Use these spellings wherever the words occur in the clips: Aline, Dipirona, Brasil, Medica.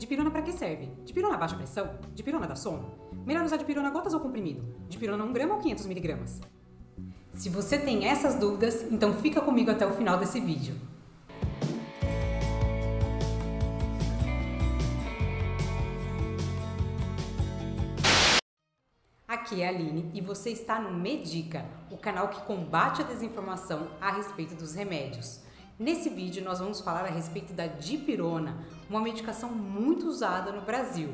Dipirona pra que serve? Dipirona baixa pressão? Dipirona dá sono? Melhor usar Dipirona gotas ou comprimido? Dipirona 1 grama ou 500 mg? Se você tem essas dúvidas, então fica comigo até o final desse vídeo. Aqui é a Aline e você está no Medica, o canal que combate a desinformação a respeito dos remédios. Nesse vídeo nós vamos falar a respeito da Dipirona, uma medicação muito usada no Brasil.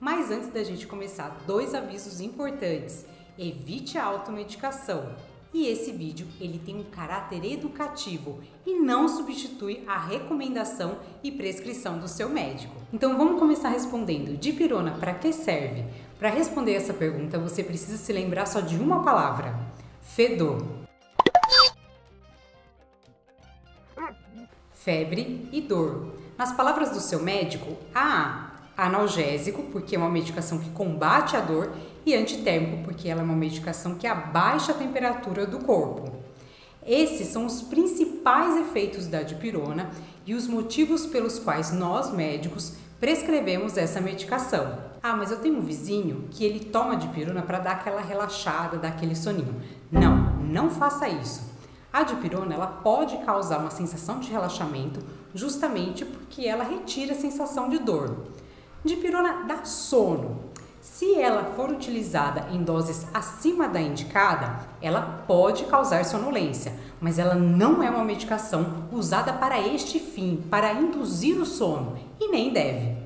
Mas antes da gente começar, dois avisos importantes. Evite a automedicação. E esse vídeo ele tem um caráter educativo e não substitui a recomendação e prescrição do seu médico. Então vamos começar respondendo. Dipirona para que serve? Para responder essa pergunta você precisa se lembrar só de uma palavra: fedor, febre e dor. Nas palavras do seu médico, analgésico, porque é uma medicação que combate a dor, e antitérmico, porque ela é uma medicação que abaixa a temperatura do corpo. Esses são os principais efeitos da Dipirona e os motivos pelos quais nós, médicos, prescrevemos essa medicação. Ah, mas eu tenho um vizinho que ele toma Dipirona para dar aquela relaxada, dar aquele soninho. Não, não faça isso. A Dipirona ela pode causar uma sensação de relaxamento justamente porque ela retira a sensação de dor. Dipirona dá sono. Se ela for utilizada em doses acima da indicada, ela pode causar sonolência, mas ela não é uma medicação usada para este fim, para induzir o sono, e nem deve.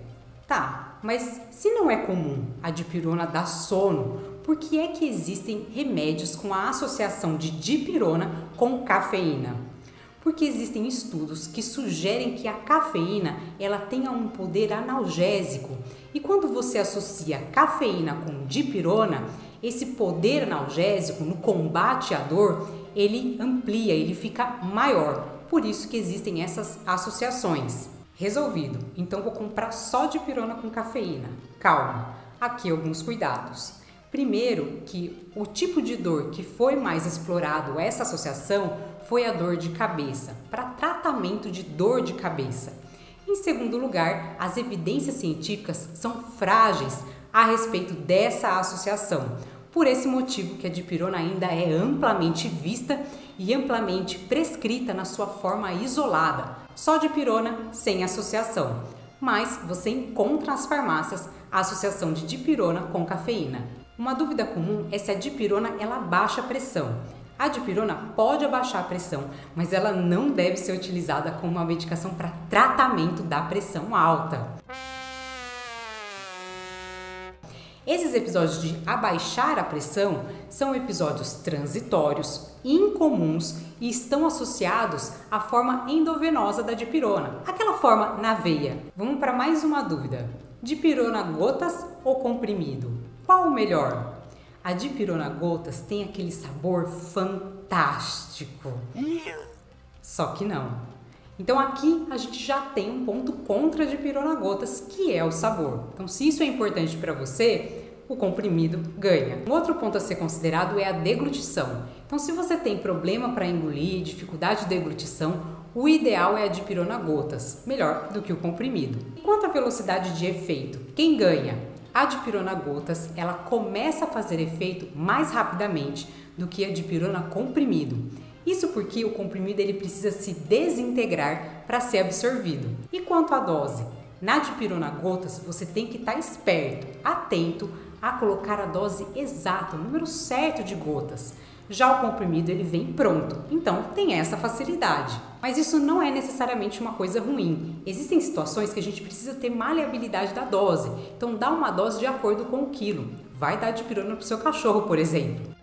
Tá, mas se não é comum a Dipirona dar sono, por que é que existem remédios com a associação de Dipirona com cafeína? Porque existem estudos que sugerem que a cafeína ela tenha um poder analgésico. E quando você associa cafeína com Dipirona, esse poder analgésico no combate à dor, ele amplia, ele fica maior. Por isso que existem essas associações. Resolvido. Então vou comprar só Dipirona com cafeína. Calma. Aqui alguns cuidados. Primeiro, que o tipo de dor que foi mais explorado essa associação foi a dor de cabeça, para tratamento de dor de cabeça. Em segundo lugar, as evidências científicas são frágeis a respeito dessa associação. Por esse motivo que a Dipirona ainda é amplamente vista e amplamente prescrita na sua forma isolada. Só Dipirona sem associação. Mas você encontra nas farmácias a associação de Dipirona com cafeína. Uma dúvida comum é se a Dipirona ela abaixa a pressão. A Dipirona pode abaixar a pressão, mas ela não deve ser utilizada como uma medicação para tratamento da pressão alta. Esses episódios de abaixar a pressão são episódios transitórios, incomuns e estão associados à forma endovenosa da Dipirona, aquela forma na veia. Vamos para mais uma dúvida. Dipirona gotas ou comprimido? Qual o melhor? A Dipirona gotas tem aquele sabor fantástico. Só que não. Então aqui a gente já tem um ponto contra a Dipirona gotas, que é o sabor. Então se isso é importante para você, o comprimido ganha. Um outro ponto a ser considerado é a deglutição. Então se você tem problema para engolir, dificuldade de deglutição, o ideal é a Dipirona gotas, melhor do que o comprimido. E quanto à velocidade de efeito, quem ganha? A Dipirona gotas, ela começa a fazer efeito mais rapidamente do que a Dipirona comprimido. Isso porque o comprimido ele precisa se desintegrar para ser absorvido. E quanto à dose? Na Dipirona gotas, você tem que estar esperto, atento a colocar a dose exata, o número certo de gotas. Já o comprimido ele vem pronto, então tem essa facilidade. Mas isso não é necessariamente uma coisa ruim. Existem situações que a gente precisa ter maleabilidade da dose, então dá uma dose de acordo com o quilo. Vai dar Dipirona pro seu cachorro, por exemplo.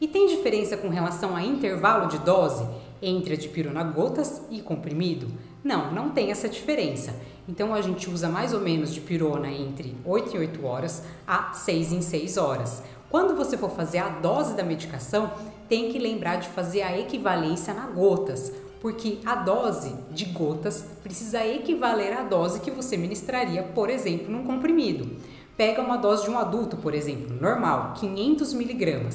E tem diferença com relação a intervalo de dose entre a Dipirona gotas e comprimido? Não, não tem essa diferença. Então a gente usa mais ou menos Dipirona entre 8 em 8 horas a 6 em 6 horas. Quando você for fazer a dose da medicação, tem que lembrar de fazer a equivalência na gotas, porque a dose de gotas precisa equivaler à dose que você ministraria, por exemplo, num comprimido. Pega uma dose de um adulto, por exemplo, normal, 500 mg.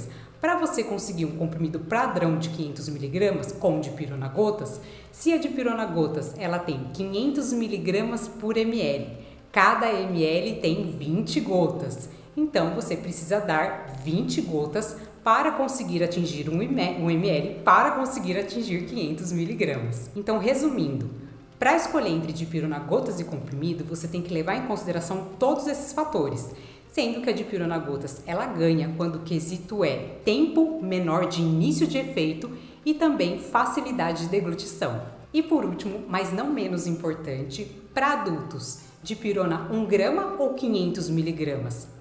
Para você conseguir um comprimido padrão de 500 mg com dipirona gotas, se a dipirona gotas ela tem 500 mg por ml, cada ml tem 20 gotas, então você precisa dar 20 gotas para conseguir atingir 1 ml, para conseguir atingir 500 mg. Então, resumindo, para escolher entre dipirona gotas e comprimido, você tem que levar em consideração todos esses fatores, sendo que a dipirona gotas ela ganha quando o quesito é tempo menor de início de efeito e também facilidade de deglutição. E por último, mas não menos importante, para adultos, dipirona 1 grama ou 500 mg,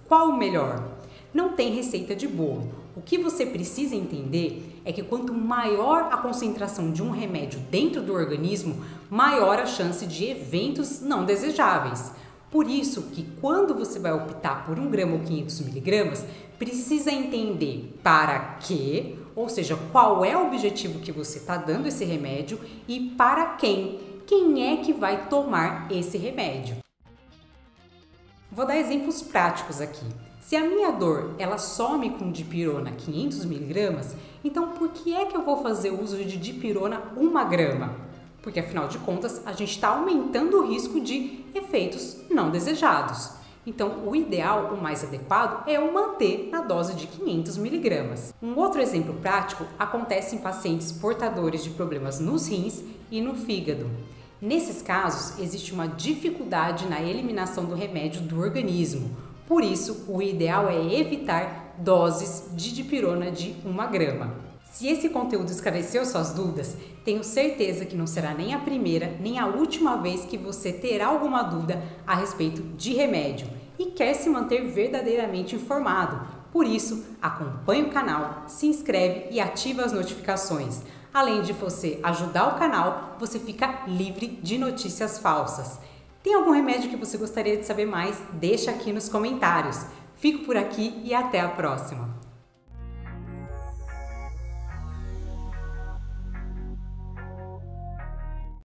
qual o melhor? Não tem receita de bolo. O que você precisa entender é que quanto maior a concentração de um remédio dentro do organismo, maior a chance de eventos não desejáveis. Por isso que quando você vai optar por 1 grama ou 500 mg, precisa entender para quê, ou seja, qual é o objetivo que você está dando esse remédio e para quem é que vai tomar esse remédio. Vou dar exemplos práticos aqui. Se a minha dor ela some com dipirona 500 mg, então por que é que eu vou fazer uso de dipirona 1 grama? Porque afinal de contas a gente está aumentando o risco de efeitos não desejados. Então o ideal, o mais adequado, é o manter na dose de 500 mg. Um outro exemplo prático acontece em pacientes portadores de problemas nos rins e no fígado. Nesses casos existe uma dificuldade na eliminação do remédio do organismo, por isso o ideal é evitar doses de dipirona de 1 grama. Se esse conteúdo esclareceu suas dúvidas, tenho certeza que não será nem a primeira nem a última vez que você terá alguma dúvida a respeito de remédio e quer se manter verdadeiramente informado. Por isso, acompanhe o canal, se inscreve e ativa as notificações. Além de você ajudar o canal, você fica livre de notícias falsas. Tem algum remédio que você gostaria de saber mais? Deixa aqui nos comentários. Fico por aqui e até a próxima!